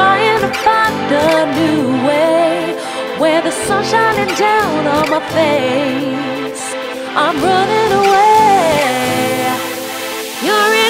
trying to find a new way, where the sun's shining down on my face. I'm running away. You're in